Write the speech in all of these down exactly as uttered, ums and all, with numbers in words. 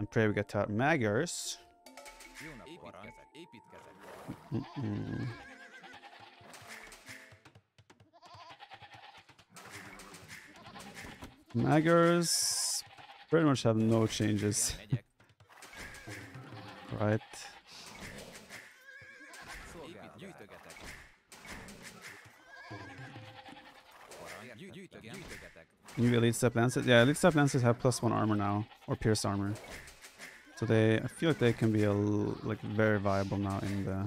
And pray we got taught Magyars. Mm -mm. Magyars pretty much have no changes. Right. New Elite Step Lancers. Yeah, Elite Step Lancers have plus one armor now, or pierce armor. So they, I feel like they can be a l like very viable now in the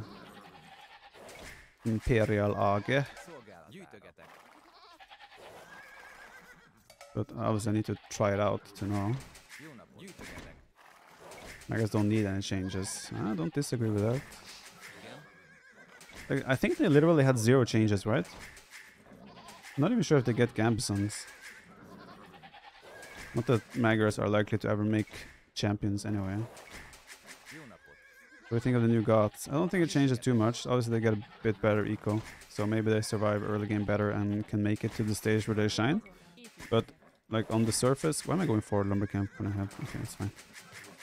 Imperial A G. But obviously I need to try it out to know. I guess don't need any changes. I don't disagree with that. Like, I think they literally had zero changes, right? I'm not even sure if they get Gambsons. Not that Magyars are likely to ever make champions anyway. What do you think of the new Goths? I don't think it changes too much. Obviously they get a bit better eco. So maybe they survive early game better and can make it to the stage where they shine. But like on the surface, why am I going forward lumber camp when I have? Okay, it's fine.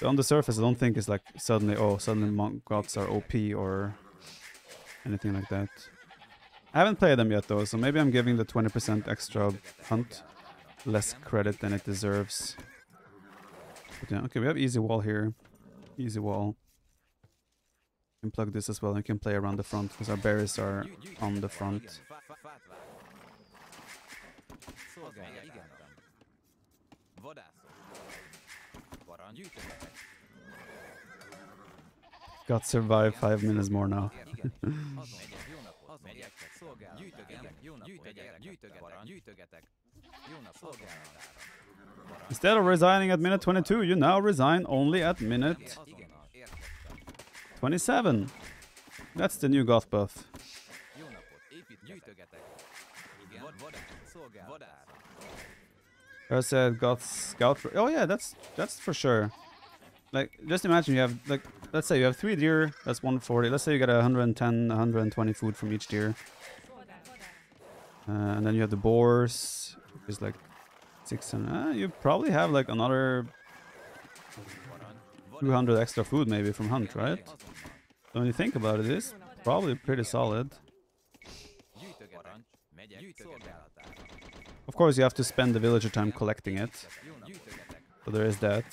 But on the surface I don't think it's like suddenly, oh, suddenly Monk Goths are O P or anything like that. I haven't played them yet though, so maybe I'm giving the twenty percent extra hunt less credit than it deserves. But yeah, okay, we have easy wall here. Easy wall. You can plug this as well, and we can play around the front, because our berries are on the front. Got survive five minutes more now. Instead of resigning at minute twenty-two, you now resign only at minute twenty-seven. That's the new Goth buff. I said Goth Scout. Oh yeah, that's that's for sure. Like, just imagine you have, like, let's say you have three deer, that's one forty. Let's say you get one hundred ten, one hundred twenty food from each deer. Uh, and then you have the boars, which is like six hundred. Uh, you probably have like another two hundred extra food maybe from hunt, right? So when you think about it, it's probably pretty solid. Of course, you have to spend the villager time collecting it. So there is that.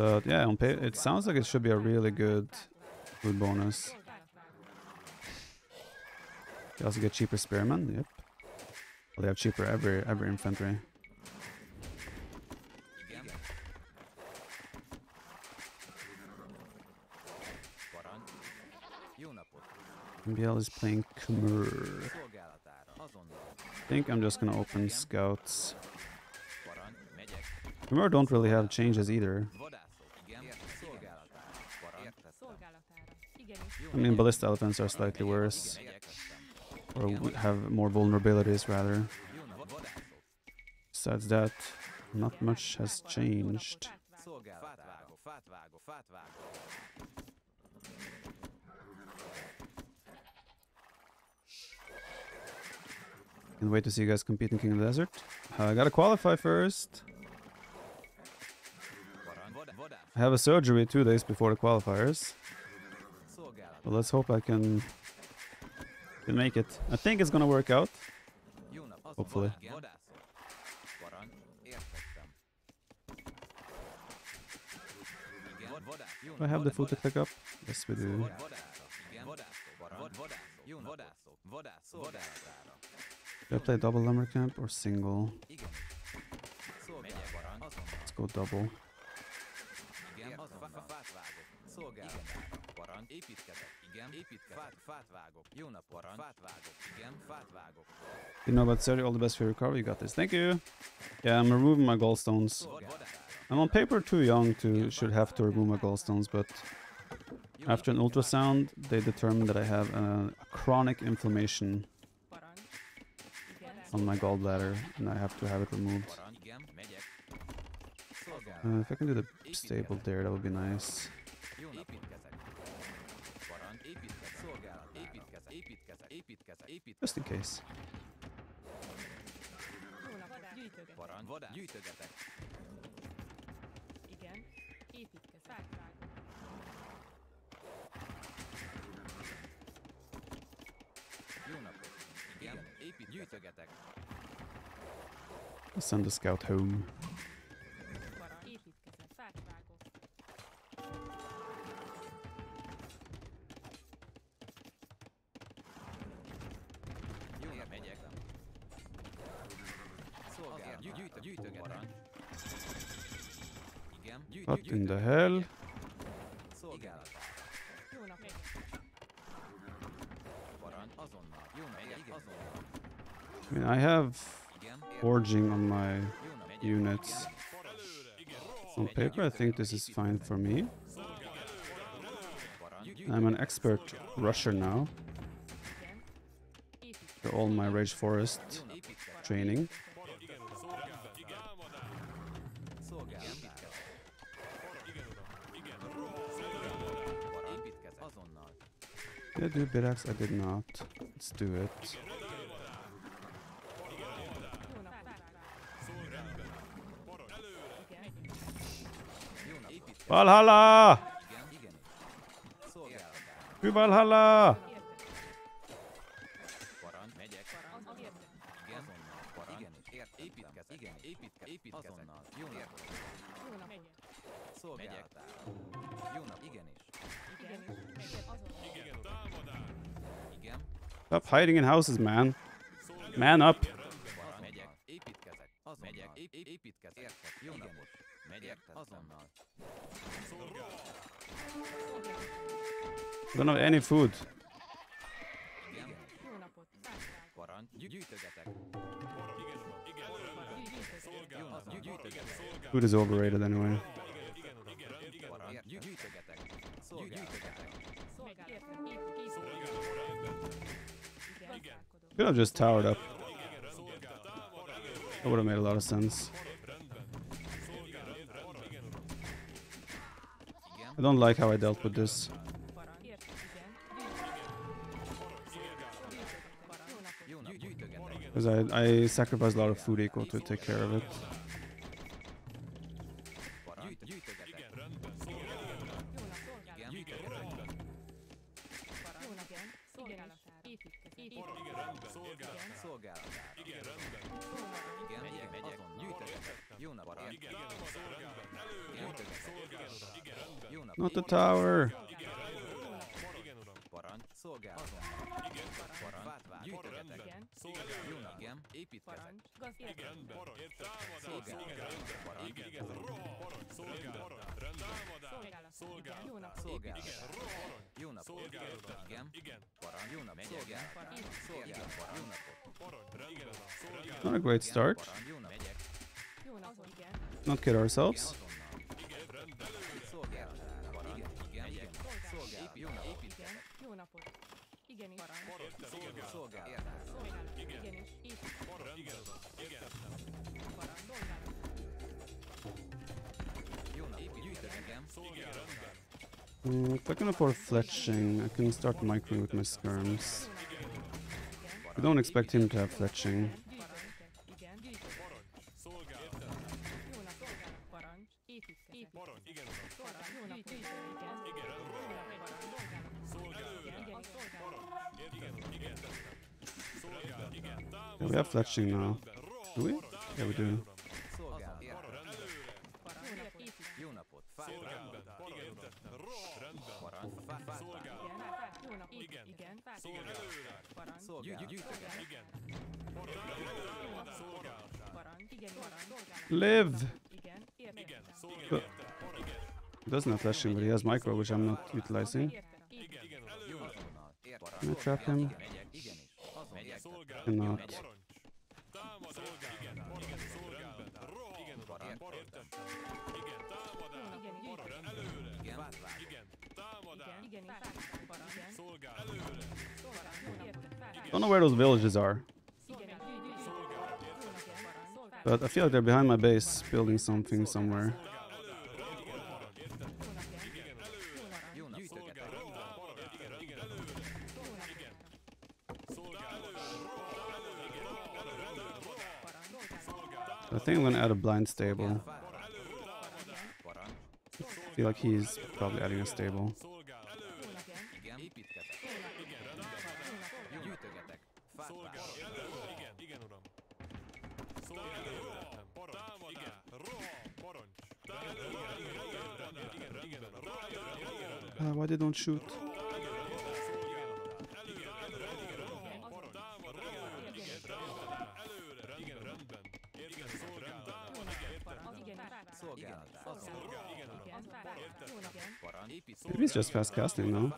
But yeah, on pay it sounds like it should be a really good food bonus. They also get cheaper spearmen, yep. Well, they have cheaper every every infantry. M B L is playing Khmer. I think I'm just gonna open scouts. Khmer don't really have changes either. I mean, ballista elephants are slightly worse, or have more vulnerabilities rather. Besides that, not much has changed. Can't wait to see you guys compete in King of the Desert. Uh, I gotta qualify first. I have a surgery two days before the qualifiers. Well, let's hope I can, can make it. I think it's gonna work out. Hopefully. Do I have the food to pick up? Yes, we do. Do I play double lumber camp or single? Let's go double. You know about Sergio, all the best for your recovery, you got this. Thank you! Yeah, I'm removing my gallstones. I'm on paper too young to should have to remove my gallstones, but after an ultrasound they determined that I have a, a chronic inflammation on my gallbladder and I have to have it removed. Uh, if I can do the stable there, that would be nice. Just in case. Építke szákrágot. Jó napot. Igen, épít, gyűjtögetek. I'll send the scout home. What in the hell? I mean, I have forging on my units. On paper, I think this is fine for me. I'm an expert rusher now. For all my Rage Forest training. Did I do Birax? I did not. Let's do it. Valhalla! Hű Valhalla! Stop hiding in houses, man. Man up. Don't have any food. Food is overrated anyway. Could have just towered up. That would have made a lot of sense. I don't like how I dealt with this. Because I, I sacrificed a lot of food equal to take care of it. Not the tower. Not a great start. Not kid ourselves. Mm, if I can afford fletching, I can start microing with my skirms. I don't expect him to have fletching. Yeah, we have fletching now. Do we? Yeah, we do. Live! But he doesn't have flashing, but he has micro, which I'm not utilizing. Can I trap him? Cannot. Don't know where those villages are. But I feel like they're behind my base, building something somewhere. I think I'm gonna add a blind stable. feel like he's probably adding a stable. Uh, why they don't shoot? Maybe it's just fast casting, no?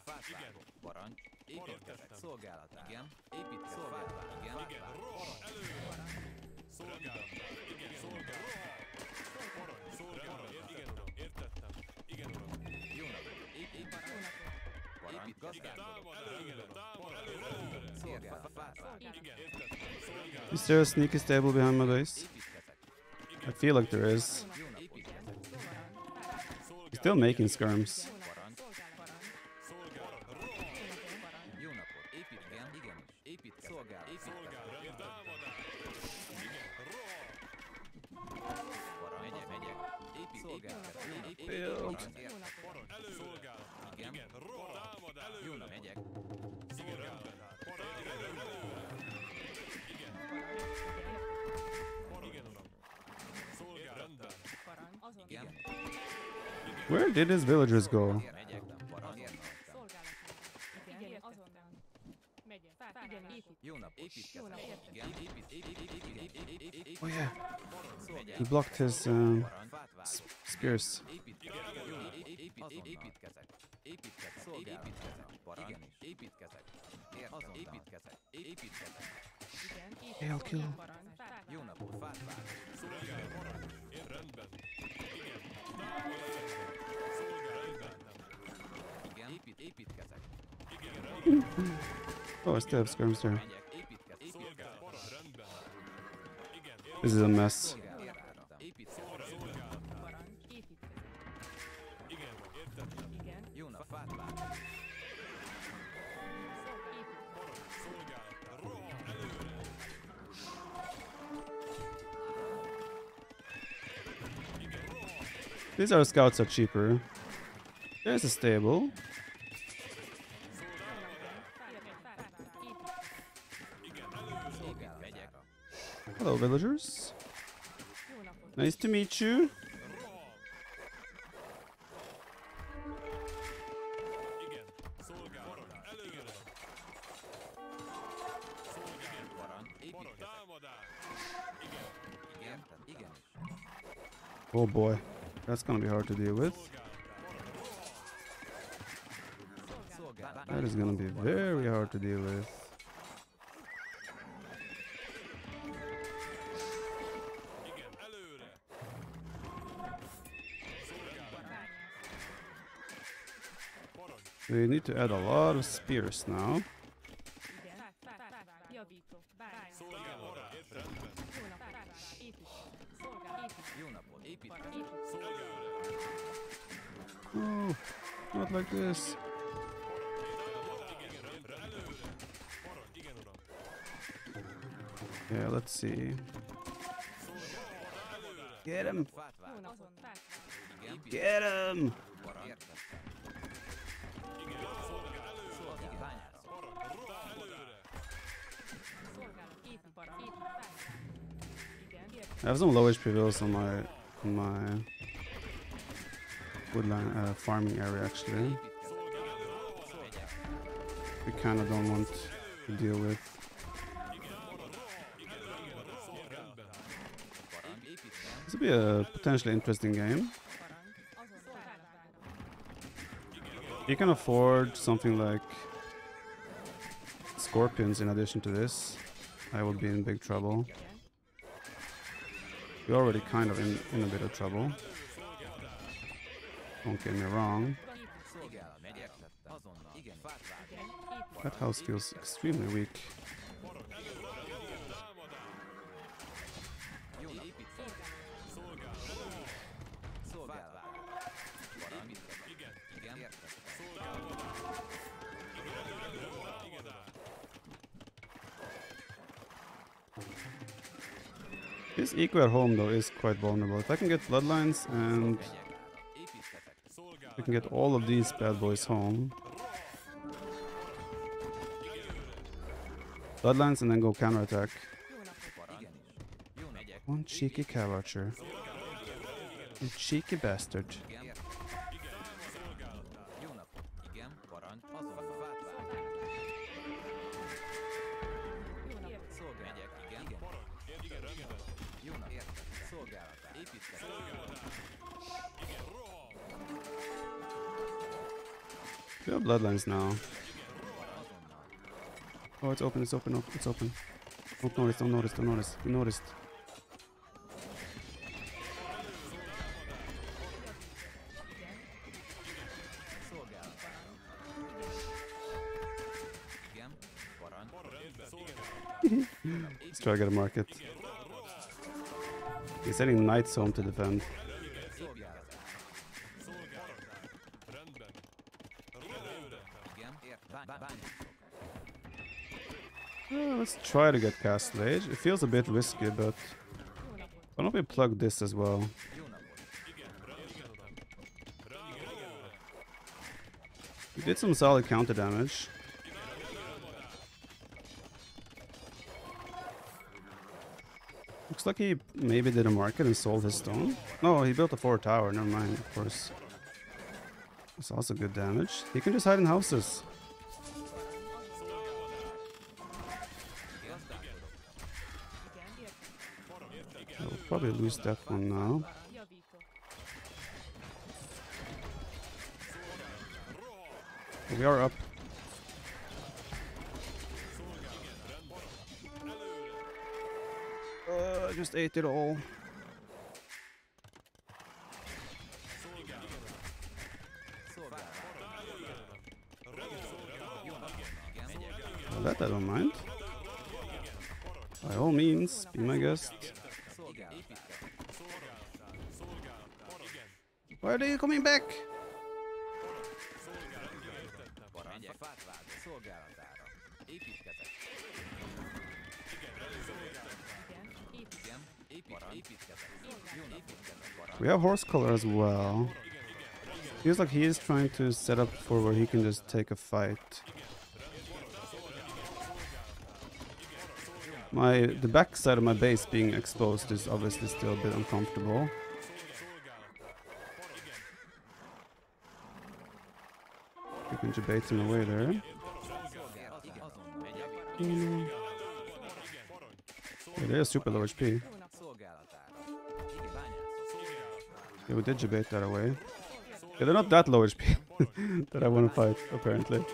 Is there a sneaky stable behind my base? I feel like there is. He's still making skirms. Build. Where did his villagers go? Oh yeah, he blocked his um, spears. Hey, I'll kill him. Oh, I still have skirms there. This is a mess. These our scouts are cheaper. There's a stable. Hello, villagers. Nice to meet you. Oh boy, that's gonna be hard to deal with. That is gonna be very hard to deal with. We need to add a lot of spears now. Oh, not like this. Yeah, let's see. Get him! Get him! I have some low H P bills on my on my woodland uh, farming area actually. We kind of don't want to deal with. This will be a potentially interesting game. You can afford something like scorpions in addition to this. I would be in big trouble. We're already kind of in, in a bit of trouble. Don't get me wrong. That house feels extremely weak. This eco at home though is quite vulnerable. If I can get bloodlines and We can get all of these bad boys home. Bloodlines and then go counterattack. One cheeky cav archer. You cheeky bastard. We have bloodlines now. Oh, it's open, it's open, it's open. Don't notice, don't notice, don't notice. You noticed. Let's try to get a market. He's sending knights home to defend. Yeah, let's try to get Castlage. It feels a bit risky, but why don't we plug this as well? We did some solid counter damage. Looks like he maybe did a market and sold his stone. No, he built a fort tower. Never mind, of course. That's also good damage. He can just hide in houses. I'll probably lose that one now. We are up. Uh, I just ate it all. Well, that I don't mind. By all means, be my guest. Why are you coming back? We have horse color as well. Feels like he is trying to set up for where he can just take a fight. My the back side of my base being exposed is obviously still a bit uncomfortable. You can debate him away there. Mm. Yeah, they're super low H P. Yeah, we did debate that away. Yeah, they're not that low H P that I want to fight, apparently.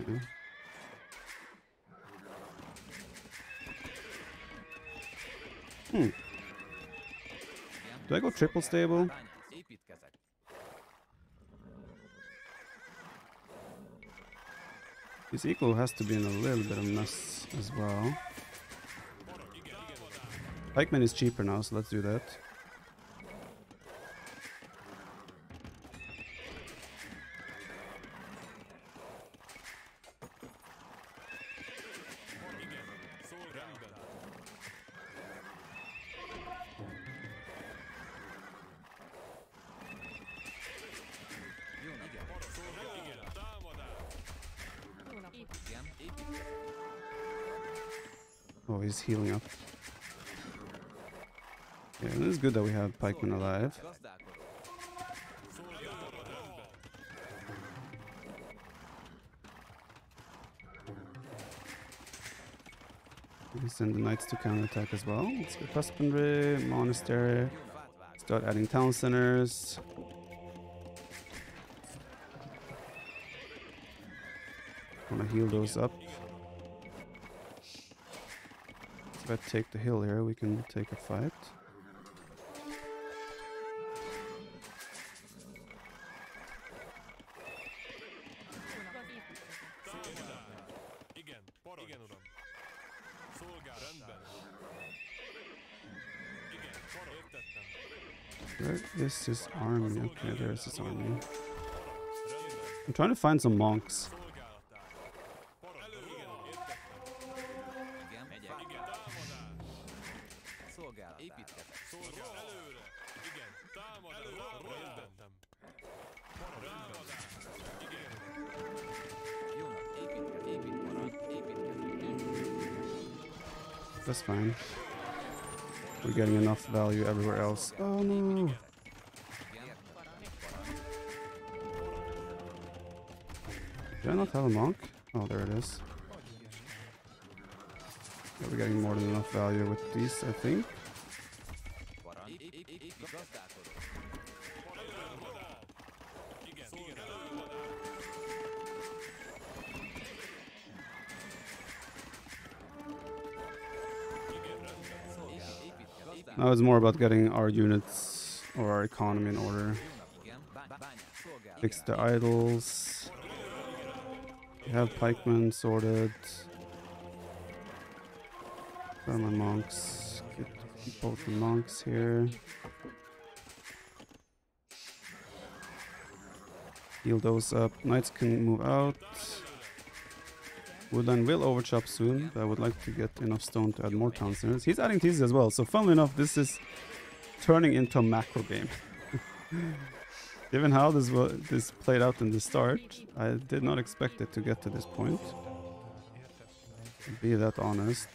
Mm-hmm. Hmm. Do I go triple stable? His equal has to be in a little bit of mess as well. Pikeman is cheaper now, so let's do that. Oh, he's healing up. Yeah, it is good that we have pikemen alive. We send the knights to counterattack as well. Let's get husbandry, monastery. Start adding town centers. Wanna heal those up. If I take the hill here, we can take a fight. Where is his army? Okay, there's his army. I'm trying to find some monks. építketek. Szolgál előre! Igen, támad előre! Elvettem! Támadás! Igen! Jó, építketek, építketek, építketek. That's fine. We're getting enough value everywhere else. Oh no! Did I not have a monk? Oh, there it is. Yeah, we're getting more than enough value with these, I think. Now it's more about getting our units or our economy in order. Fix the idols. We have pikemen sorted. Where are my monks? Get both the monks here. Heal those up. Knights can move out. Woodland will overchop soon, but I would like to get enough stone to add more town centers. He's adding theses as well, so funnily enough, this is turning into a macro game. Given how this was, this played out in the start, I did not expect it to get to this point. To be that honest.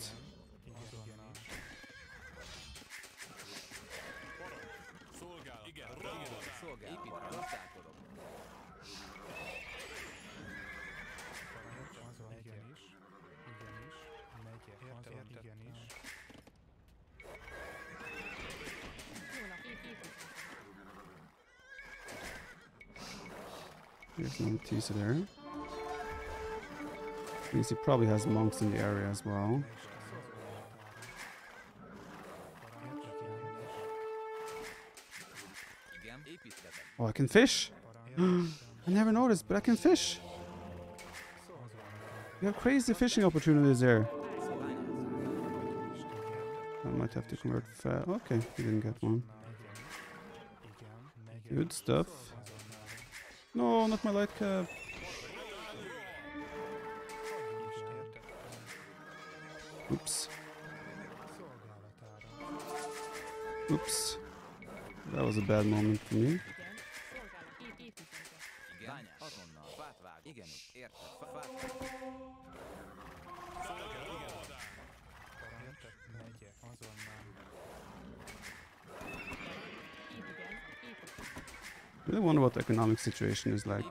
There's no Tisa there. Means he probably has monks in the area as well. Oh, I can fish! I never noticed, but I can fish! You have crazy fishing opportunities there. I might have to convert fat. Okay, he didn't get one. Good stuff. No, not my light cap. Oops. Oops. That was a bad moment for me. I really wonder what the economic situation is like.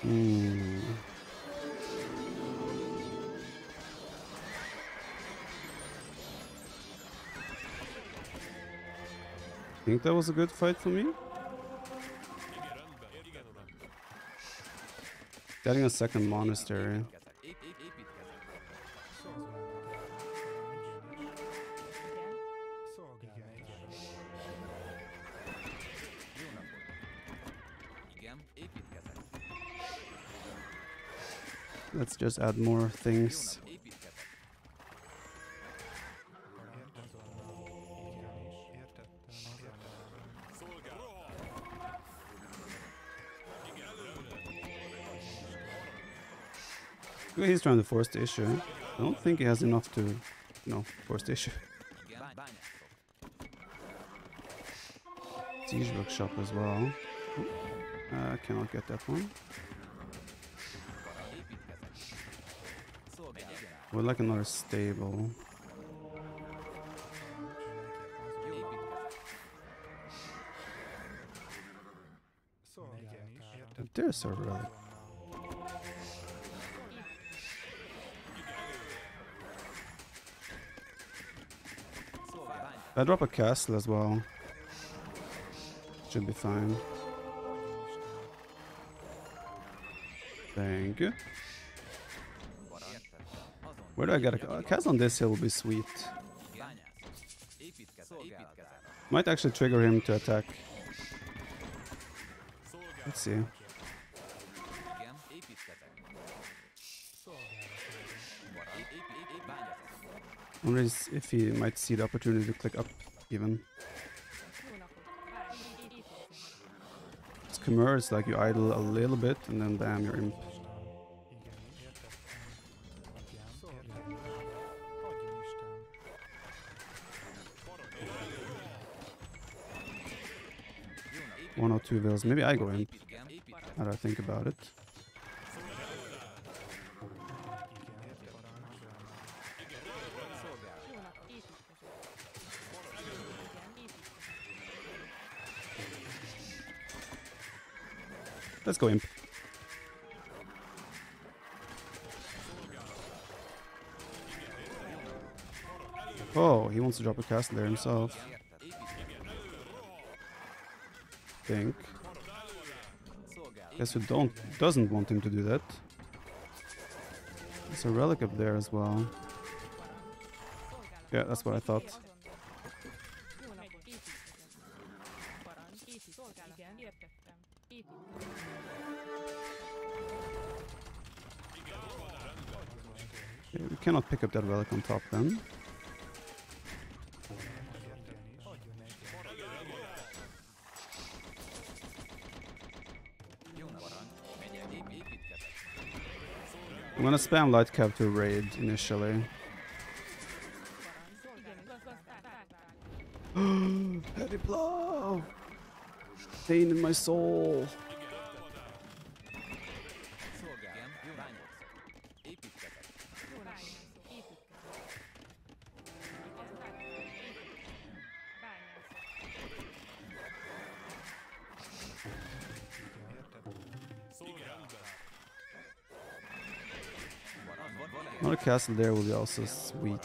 Hmm. Think that was a good fight for me? Getting a second monastery. Let's just add more things. He's trying to force the issue. I don't think he has enough to, you know, force the issue. Siege workshop as well. I uh, cannot get that one. I would like another stable. There's a relic. I drop a castle as well. Should be fine. Thank you. Where do I get a, a castle on this hill? Will be sweet. Yeah. Might actually trigger him to attack. Let's see. I'm wondering if he might see the opportunity to click up even. It's Khmer, it's like you idle a little bit and then bam, you're imp. One or two vills, maybe I go imp. How do I think about it? Let's go imp. Oh, he wants to drop a castle there himself. Think. Guess who don't doesn't want him to do that. There's a relic up there as well. Yeah, that's what I thought. Okay, we cannot pick up that relic on top then. I'm gonna spam light cap to raid initially. Heavy blow! Pain in my soul! Another castle there will be also sweet.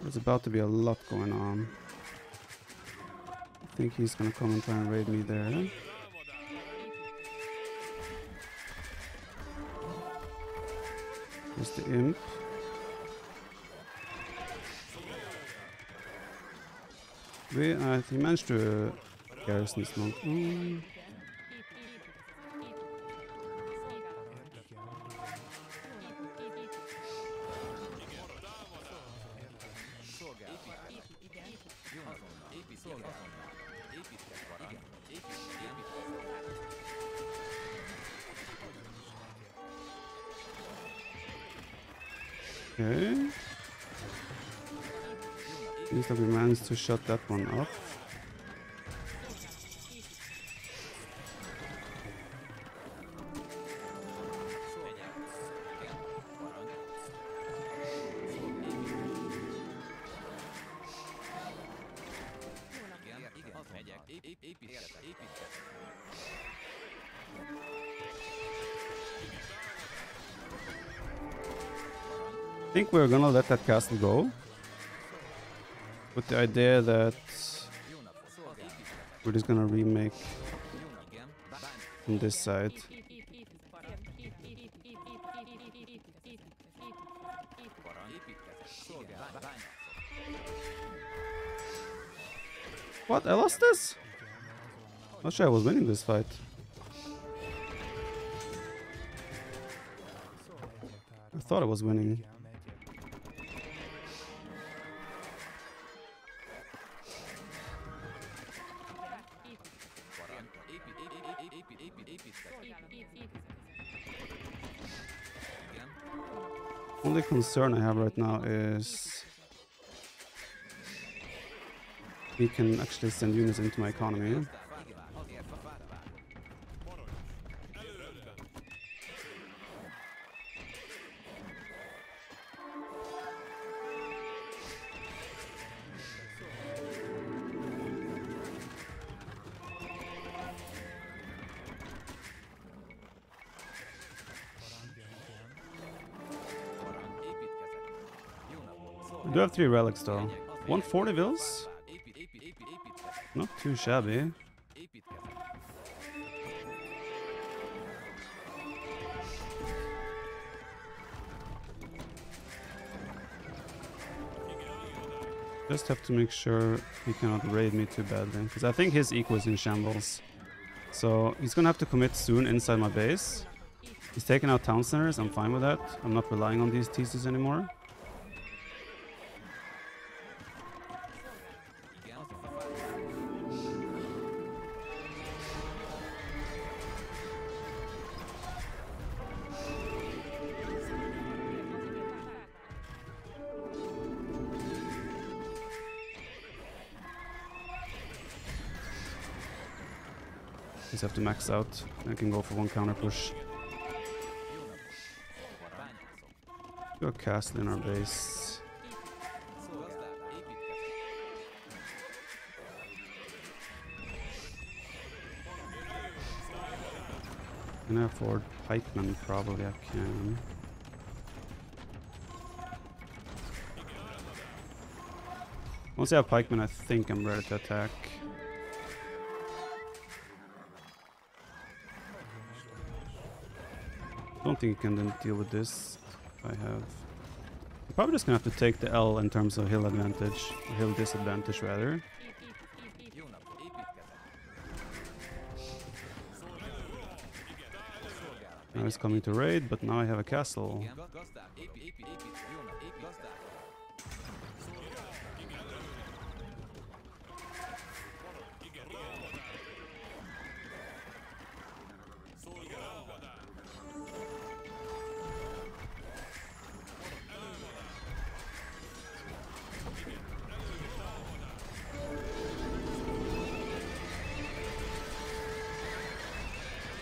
There's about to be a lot going on. I think he's gonna come and try and raid me there. There's the imp. We, I think, managed to uh, garrison this monk. Mm. Okay. Seems like we managed to shut that one off. I think we're gonna let that castle go. With the idea that we're just gonna remake from this side. What? I lost this? Not sure I was winning this fight. I thought I was winning. Only concern I have right now is we can actually send units into my economy. I do have three relics though. one forty vills? Not too shabby. Just have to make sure he cannot raid me too badly, because I think his eco is in shambles. So he's gonna have to commit soon inside my base. He's taking out town centers, I'm fine with that. I'm not relying on these T Cs anymore. Just have to max out. I can go for one counter push. Go castle in our base. Can I afford pikemen? Probably I can. Once I have pikemen, I think I'm ready to attack. I don't think I can then deal with this. I have. I'm probably just gonna have to take the L in terms of hill advantage, or hill disadvantage rather. Now he's coming to raid, but now I have a castle.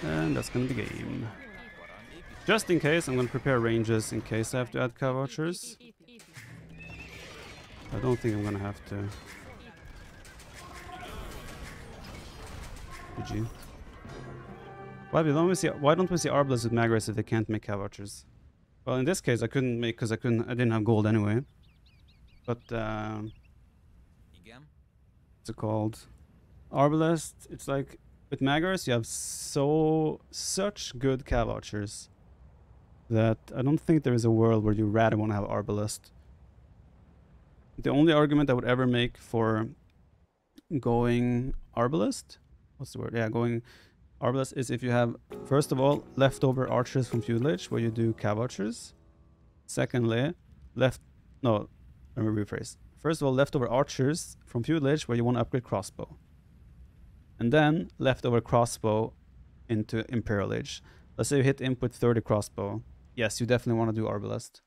And that's gonna be game. Just in case, I'm gonna prepare ranges in case I have to add cow vouchers. I don't think I'm gonna have to. G G. Why don't we see? Why don't we see Arbalest with Magyars if they can't make cow vouchers? Well, in this case, I couldn't make because I couldn't. I didn't have gold anyway. But uh, what's it called? Arbalest. It's like. With Magyars, you have so such good cav archers that I don't think there is a world where you rather want to have Arbalest. The only argument I would ever make for going Arbalest, what's the word? Yeah, going Arbalest is if you have, first of all, leftover archers from feudalage where you do cav archers. Secondly, left, no, let me rephrase. First of all, leftover archers from feudalage where you want to upgrade crossbow. And then leftover crossbow into Imperial Age. Let's say you hit imp with thirty crossbow. Yes, you definitely want to do Arbalest.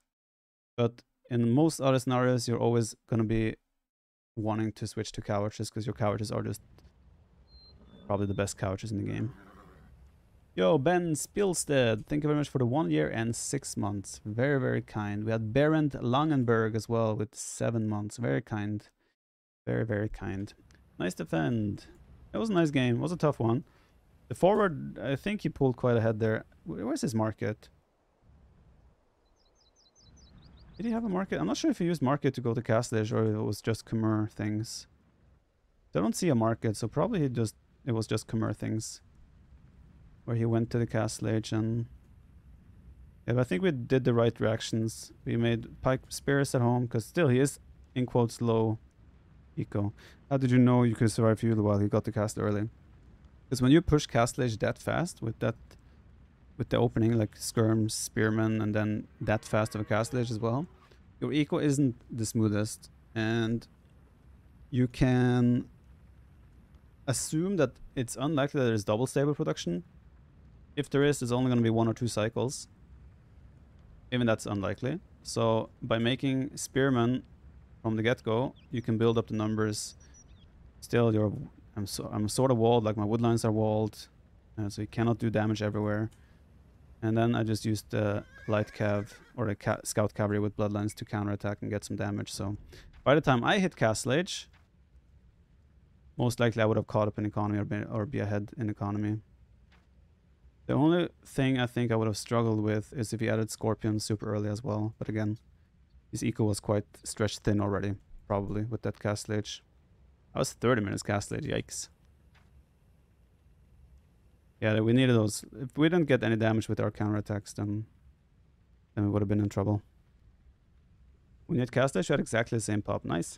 But in most other scenarios, you're always going to be wanting to switch to cow archers because your cow archers are just probably the best cow archers in the game. Yo, Ben Spielstead, thank you very much for the one year and six months. Very, very kind. We had Berend Langenberg as well with seven months. Very kind. Very, very kind. Nice defend. It was a nice game. It was a tough one. The forward, I think he pulled quite ahead there. Where's his market? Did he have a market? I'm not sure if he used market to go to Castlage or if it was just Khmer things. I don't see a market, so probably he just it was just Khmer things. Where he went to the Castlage and... Yeah, but I think we did the right reactions. We made pike spears at home, because still he is, in quotes, low eco. How did you know you could survive feudal while he got the cast early? Because when you push Castlage that fast with that with the opening like skirm, spearman, and then that fast of a Castlage as well, your eco isn't the smoothest, and you can assume that it's unlikely that there's double stable production. If there is, there's only going to be one or two cycles. Even that's unlikely. So by making spearman from the get-go, you can build up the numbers. Still, you're I'm so I'm sort of walled, like my woodlines are walled, uh, so you cannot do damage everywhere. And then I just used the light cav or the ca scout cavalry with bloodlines to counterattack and get some damage. So by the time I hit Castlage, most likely I would have caught up in economy or be, or be ahead in economy. The only thing I think I would have struggled with is if he added Scorpion super early as well. But again, his eco was quite stretched thin already, probably, with that Castlage. I was thirty minutes Castlage, yikes. Yeah, we needed those. If we didn't get any damage with our counterattacks, then, then we would have been in trouble. When you had Castlage, you had exactly the same pop. Nice.